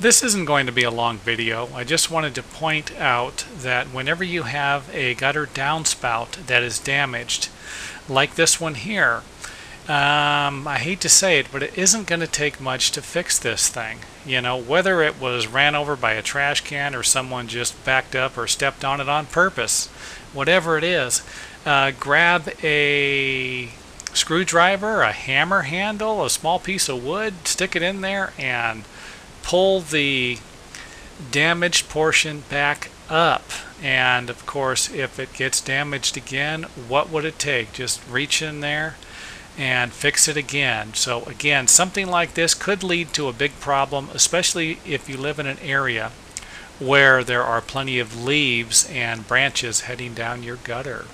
This isn't going to be a long video. I just wanted to point out that whenever you have a gutter downspout that is damaged, like this one here, I hate to say it, but it isn't going to take much to fix this thing. You know, whether it was ran over by a trash can or someone just backed up or stepped on it on purpose, whatever it is, grab a screwdriver, a hammer handle, a small piece of wood, stick it in there, and pull the damaged portion back up. And of course, if it gets damaged again, what would it take? Just reach in there and fix it again. So again, something like this could lead to a big problem, especially if you live in an area where there are plenty of leaves and branches heading down your gutter.